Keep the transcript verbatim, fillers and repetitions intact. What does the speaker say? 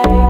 I